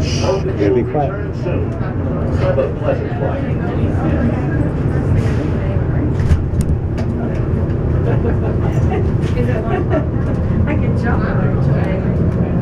Gotta be quiet. Have a pleasant flight. I can jump.